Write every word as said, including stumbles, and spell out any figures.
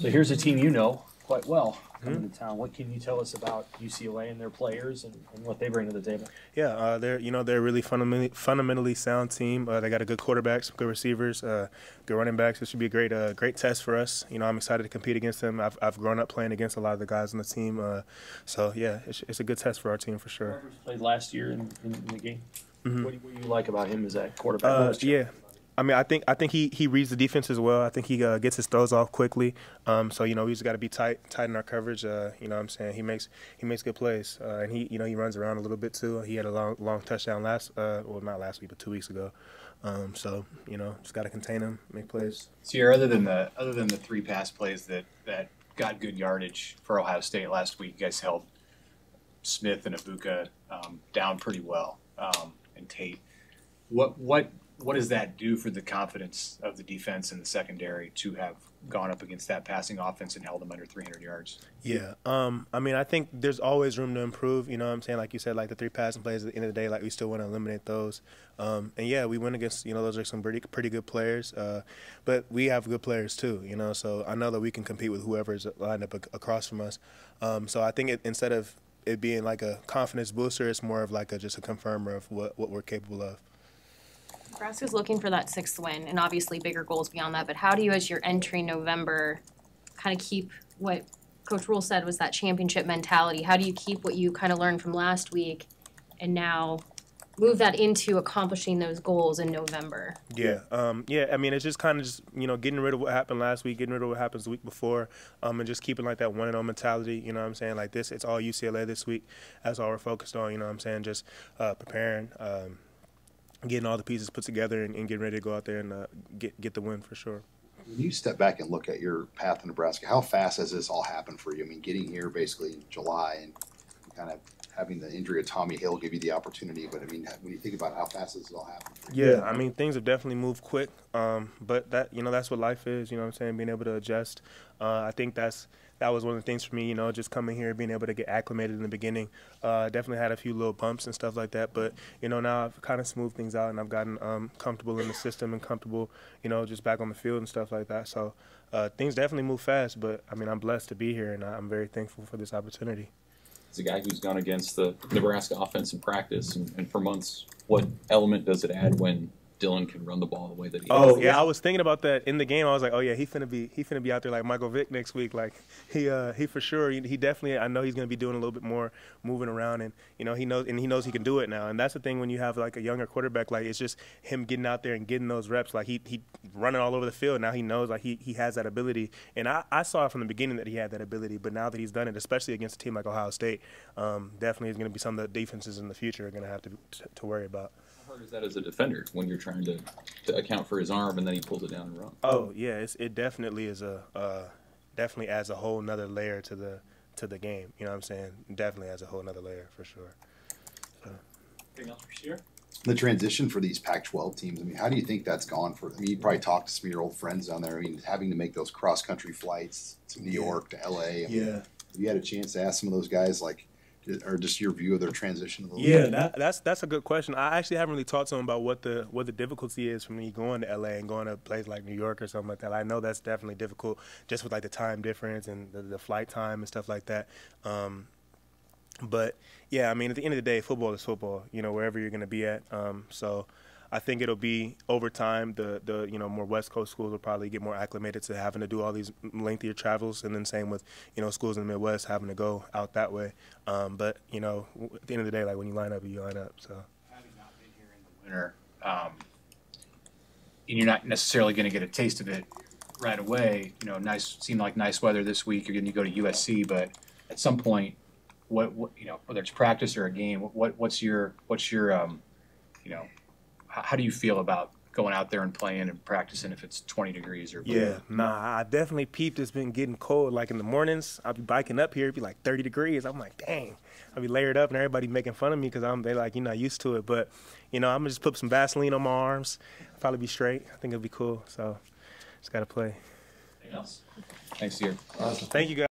So here's a team you know quite well coming mm-hmm. to town. What can you tell us about U C L A and their players and, and what they bring to the table? Yeah, uh, they're you know they're a really fundamentally fundamentally sound team. Uh, they got a good quarterback, some good receivers, uh, good running backs. This should be a great uh, great test for us. You know, I'm excited to compete against them. I've I've grown up playing against a lot of the guys on the team, uh, so yeah, it's, it's a good test for our team for sure. Played last year in, in, in the game. Mm-hmm. What do you, what you like about him as a quarterback? Uh, yeah. I mean, I think I think he, he reads the defense as well. I think he uh, gets his throws off quickly. Um, so you know, we just got to be tight, tight in our coverage. Uh, you know, what I'm saying he makes he makes good plays, uh, and he you know he runs around a little bit too. He had a long long touchdown last, uh, well not last week, but two weeks ago. Um, so you know, just got to contain him, make plays. Sierra, other than the other than the three pass plays that that got good yardage for Ohio State last week, you guys held Smith and Abuka um, down pretty well, um, and Tate. What what. What does that do for the confidence of the defense and the secondary to have gone up against that passing offense and held them under three hundred yards? Yeah. Um, I mean, I think there's always room to improve. You know what I'm saying? Like you said, like the three passing plays at the end of the day, like we still want to eliminate those. Um, and, yeah, we went against, you know, those are some pretty, pretty good players. Uh, but we have good players too, you know. So I know that we can compete with whoever's lined up across from us. Um, so I think it, instead of it being like a confidence booster, it's more of like a, just a confirmer of what, what we're capable of. Nebraska's looking for that sixth win, and obviously bigger goals beyond that. But how do you, as you're entering November, kind of keep what Coach Rule said was that championship mentality? How do you keep what you kind of learned from last week and now move that into accomplishing those goals in November? Yeah, um, yeah. I mean, it's just kind of just, you know, getting rid of what happened last week, getting rid of what happens the week before, um, and just keeping, like, that one-and-all mentality, you know what I'm saying? Like this, it's all U C L A this week. That's all we're focused on, you know what I'm saying? Just uh, preparing. Um, getting all the pieces put together and, and getting ready to go out there and uh, get get the win for sure. When you step back and look at your path to Nebraska, how fast has this all happened for you? I mean, getting here basically in July and kind of having the injury of Tommy Hill give you the opportunity, but I mean, when you think about how fast this all happened. Yeah, I mean, things have definitely moved quick, um, but that you know that's what life is. You know what I'm saying? Being able to adjust. Uh, I think that's that was one of the things for me. You know, just coming here, being able to get acclimated in the beginning. Uh, definitely had a few little bumps and stuff like that, but you know now I've kind of smoothed things out and I've gotten um, comfortable in the system and comfortable, you know, just back on the field and stuff like that. So uh, things definitely move fast, but I mean, I'm blessed to be here and I'm very thankful for this opportunity. A guy who's gone against the Nebraska offense in practice and, and for months, what element does it add when Dylan can run the ball the way that he does? Oh, yeah, I was thinking about that in the game. I was like, oh, yeah, he finna be he finna be out there like Michael Vick next week. Like, he uh, he for sure, he, he definitely, I know he's going to be doing a little bit more moving around, and, you know, he knows and he knows he can do it now. And that's the thing when you have, like, a younger quarterback, like, it's just him getting out there and getting those reps. Like, he, he running all over the field. Now he knows, like, he, he has that ability. And I, I saw from the beginning that he had that ability, but now that he's done it, especially against a team like Ohio State, um, definitely is going to be some of the defenses in the future are going to have to, to worry about. Is that as a defender when you're trying to, to account for his arm and then he pulls it down and runs? Oh yeah, it's, it definitely is a uh, definitely adds a whole nother layer to the to the game. You know what I'm saying? Definitely adds a whole nother layer for sure. So. Anything else for sure? The transition for these Pac twelve teams. I mean, how do you think that's gone for? I mean, you probably talked to some of your old friends down there. I mean, having to make those cross country flights to New yeah. York to L A. I yeah. Mean, have you had a chance to ask some of those guys like? Or just your view of their transition a little bit? Yeah, that, that's that's a good question. I actually haven't really talked to him about what the what the difficulty is for me going to L A and going to a place like New York or something like that. I know that's definitely difficult, just with like the time difference and the, the flight time and stuff like that. Um, but yeah, I mean, at the end of the day, football is football. You know, wherever you're going to be at. Um, so. I think it'll be over time. The the you know more West Coast schools will probably get more acclimated to having to do all these lengthier travels, and then same with you know schools in the Midwest having to go out that way. Um, but you know at the end of the day, like when you line up, you line up. So having not been here in the winter, um, and you're not necessarily going to get a taste of it right away. You know, nice seemed like nice weather this week. You're going to go to U S C, but at some point, what, what you know whether it's practice or a game, what what's your what's your um, you know. How do you feel about going out there and playing and practicing if it's twenty degrees or below? Yeah, nah, I definitely peeped. It's been getting cold. Like in the mornings, I'll be biking up here. It'd be like thirty degrees. I'm like, dang. I'll be layered up and everybody making fun of me because I'm they like, you're not used to it. But, you know, I'm going to just put some Vaseline on my arms. I'll probably be straight. I think it'll be cool. So just got to play. Anything else? Thanks, dear. Awesome. Thank you, guys.